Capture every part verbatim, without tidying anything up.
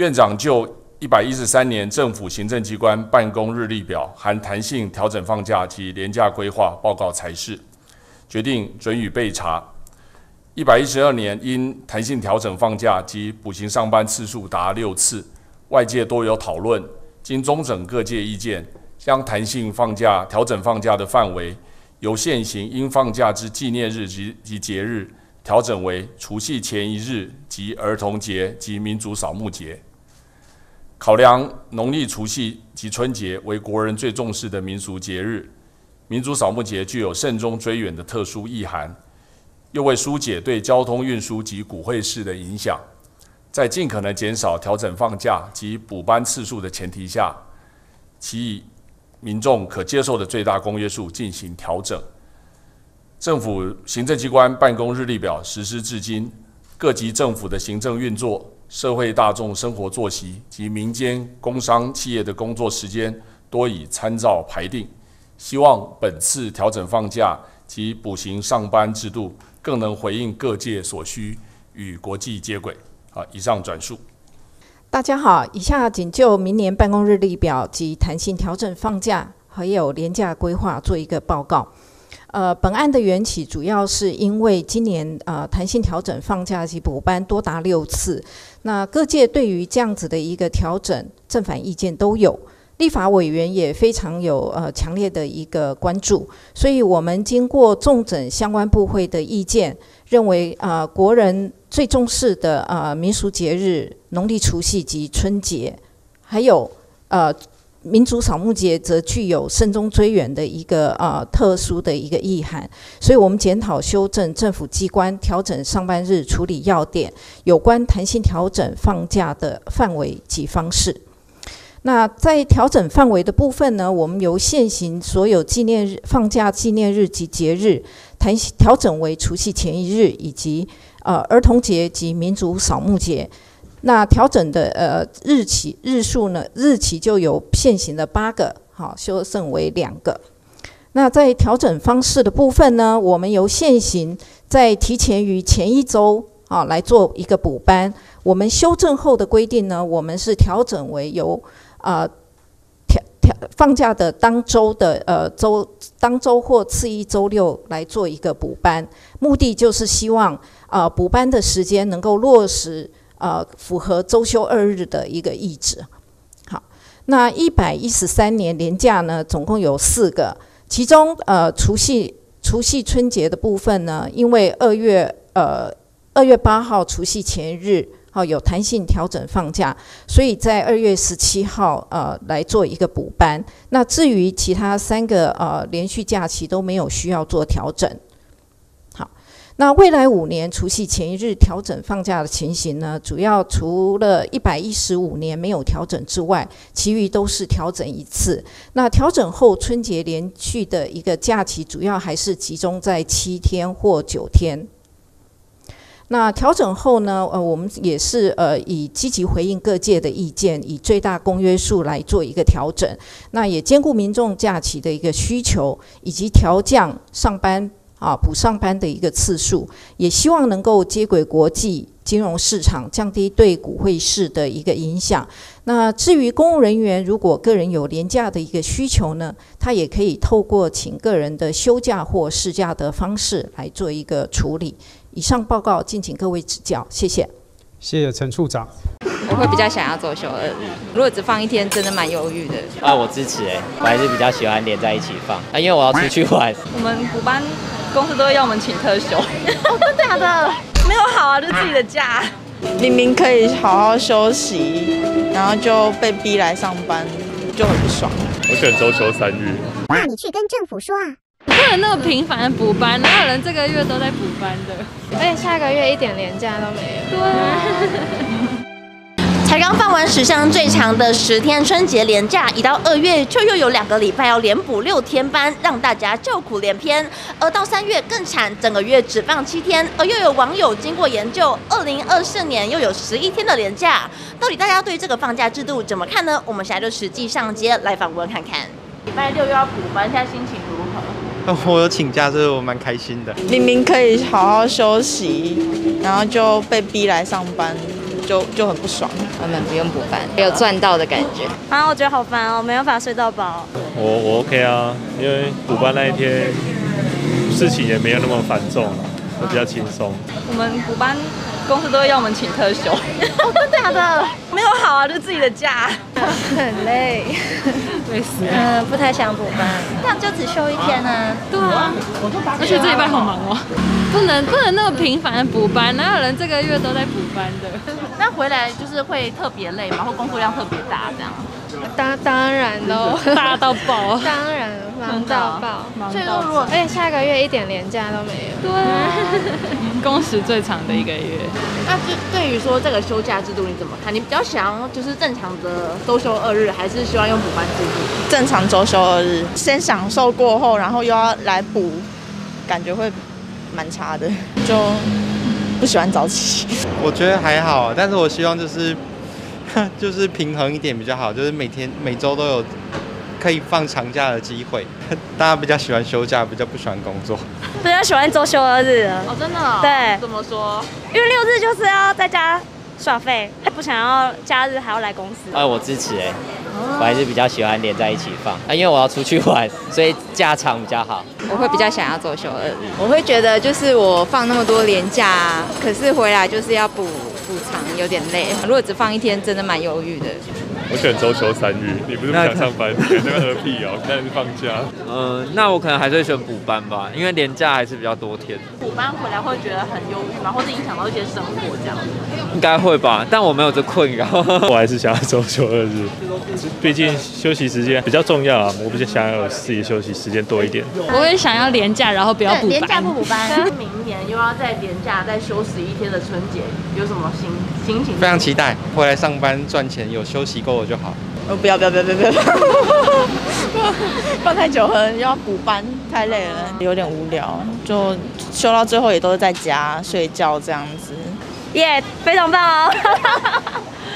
院长就一百一十三年政府行政机关办公日历表含弹性调整放假及连假规划报告裁示，决定准予备查。一百一十二年因弹性调整放假及补行上班次数达六次，外界多有讨论，经综整各界意见，将弹性放假调整放假的范围由现行应放假之纪念日及及节日调整为除夕前一日及儿童节及民族扫墓节。考量农历除夕及春节为国人最重视的民俗节日，民族扫墓节具有慎终追远的特殊意涵，又为疏解对交通运输及骨灰事的影响，在尽可能减少调整放假及补班次数的前提下，其以民众可接受的最大公约数进行调整。政府行政机关办公日历表实施至今，各级政府的行政运作、社会大众生活作息及民间工商企业的工作时间多已参照排定，希望本次调整放假及补行上班制度更能回应各界所需，与国际接轨。好，以上转述。大家好，以下仅就明年办公日历表及弹性调整放假还有连假规划做一个报告。呃，本案的缘起主要是因为今年呃弹性调整放假及补班多达六次，那各界对于这样子的一个调整正反意见都有，立法委员也非常有呃强烈的一个关注，所以我们经过重整相关部会的意见，认为呃国人最重视的呃民俗节日农历除夕及春节，还有呃。民族扫墓节则具有慎终追远的一个呃特殊的一个意涵，所以我们检讨修正政府机关调整上班日处理要点，有关弹性调整放假的范围及方式。那在调整范围的部分呢，我们由现行所有纪念日放假纪念日及节日弹调整为除夕前一日以及呃儿童节及民族扫墓节。那调整的呃日期日数呢？日期就由现行的八个，好修正为两个。那在调整方式的部分呢，我们由现行在提前于前一周啊来做一个补班。我们修正后的规定呢，我们是调整为由啊、呃、调调放假的当周的呃周当周或次一周六来做一个补班，目的就是希望啊、呃、补班的时间能够落实。呃，符合周休二日的一个意志。好，那一百一十三年连假呢，总共有四个，其中呃除夕除夕春节的部分呢，因为二月呃二月八号除夕前日，好、哦、有弹性调整放假，所以在二月十七号呃来做一个补班。那至于其他三个呃连续假期都没有需要做调整。那未来五年除夕前一日调整放假的情形呢，主要除了一百一十五年没有调整之外，其余都是调整一次。那调整后春节连续的一个假期，主要还是集中在七天或九天。那调整后呢，呃，我们也是呃以积极回应各界的意见，以最大公约数来做一个调整。那也兼顾民众假期的一个需求，以及调降上班。啊，补上班的一个次数，也希望能够接轨国际金融市场，降低对股汇市的一个影响。那至于公务人员，如果个人有廉价的一个需求呢，他也可以透过请个人的休假或事假的方式来做一个处理。以上报告，敬请各位指教，谢谢。谢谢陈处长。我会比较想要周休二日，如果只放一天，真的蛮忧郁的。啊，我支持哎、欸，我还是比较喜欢连在一起放，啊，因为我要出去玩。我们补班。公司都会要我们请特休，真的假的？没有好啊，就自己的假。明明可以好好休息，然后就被逼来上班，就很不爽。我选周休三日。那你去跟政府说啊！不能那么频繁补班，哪有人这个月都在补班的？而且下个月一点连假都没有。对啊。才刚放完史上最长的十天春节连假，一到二月就又有两个礼拜要连补六天班，让大家叫苦连篇。而到三月更惨，整个月只放七天。而又有网友经过研究，二零二四年又有十一天的连假。到底大家对这个放假制度怎么看呢？我们现在就实际上街来访问看看。礼拜六又要补班，现在心情如何？哦、我有请假，所以我蛮开心的。明明可以好好休息，然后就被逼来上班。就就很不爽。我们不用补班，有赚到的感觉啊！我觉得好烦哦，没办法睡到饱。我我 OK 啊，因为补班那一天事情也没有那么繁重，我比较轻松。我们补班公司都会要我们请特休，真的假的？没有好啊，就自己的假，很累。 嗯，不太想补班，但就只休一天啊。对啊，而且这礼拜好忙哦，不能不能那么频繁的补班，哪有人这个月都在补班的？那回来就是会特别累嘛，或工作量特别大这样？当当然喽，大到爆，当然忙到爆。所以说，如果而且下个月一点连假都没有，对，工时最长的一个月。那就对于说这个休假制度你怎么看？你比较想就是正常的周休二日，还是希望用补班制度？ 正常周休二日，先享受过后，然后又要来补，感觉会蛮差的，就不喜欢早起。我觉得还好，但是我希望就是就是平衡一点比较好，就是每天每周都有可以放长假的机会。大家比较喜欢休假，比较不喜欢工作，比较喜欢周休二日。哦，真的、哦？对。怎么说？因为六日就是要在家耍废，不想要假日还要来公司。哎、啊，我支持哎、欸。 我还是比较喜欢连在一起放，啊，因为我要出去玩，所以假长比较好。我会比较想要周休二日，我会觉得就是我放那么多连假，可是回来就是要补补长，有点累。如果只放一天，真的蛮忧郁的。我选周休三日，你不是不想上班，你这个何必哦？那你放假。嗯、呃，那我可能还是会选补班吧，因为连假还是比较多天。补班回来会觉得很忧郁吗？或者影响到一些生活这样？应该会吧，但我没有这困扰。我还是想要周休二日。 毕竟休息时间比较重要啊，我比较想要自己休息时间多一点。我也想要连假，然后不要补班。连假不补班。明年又要再连假再休息一天的春节，有什么心心情？非常期待回来上班赚钱，有休息够了就好。呃，不要不要不要不要不要，放太久了，要补班太累了，有点无聊，就休到最后也都是在家睡觉这样子。耶， yeah, 非常棒哦！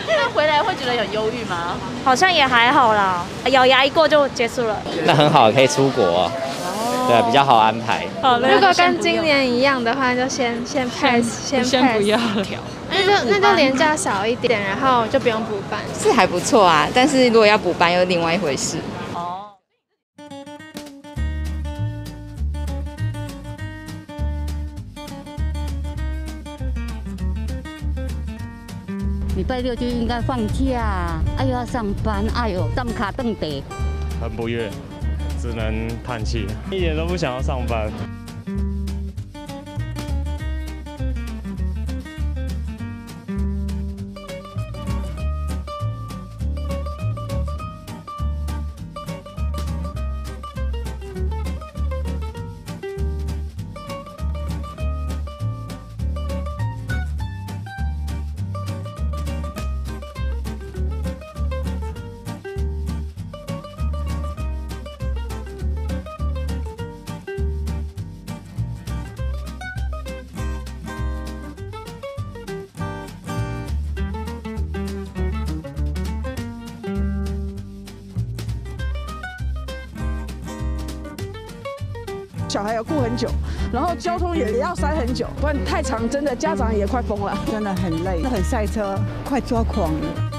那回来会觉得有忧郁吗？好像也还好啦，咬牙一过就结束了。那很好，可以出国、哦，哦、对，比较好安排。好嘞。如果跟今年一样的话，就先先 pass， 先 pass 不要了。那就那就连假少一点，然后就不用补班，是还不错啊。但是如果要补班，又另外一回事。 礼拜六就应该放假，哎、啊、呦要上班，哎、啊、呦站卡凳得，很不悦，只能叹气，一点都不想要上班。小孩要顾很久，然后交通也要塞很久，不然太长，真的家长也快疯了，真的很累，很塞车，快抓狂了。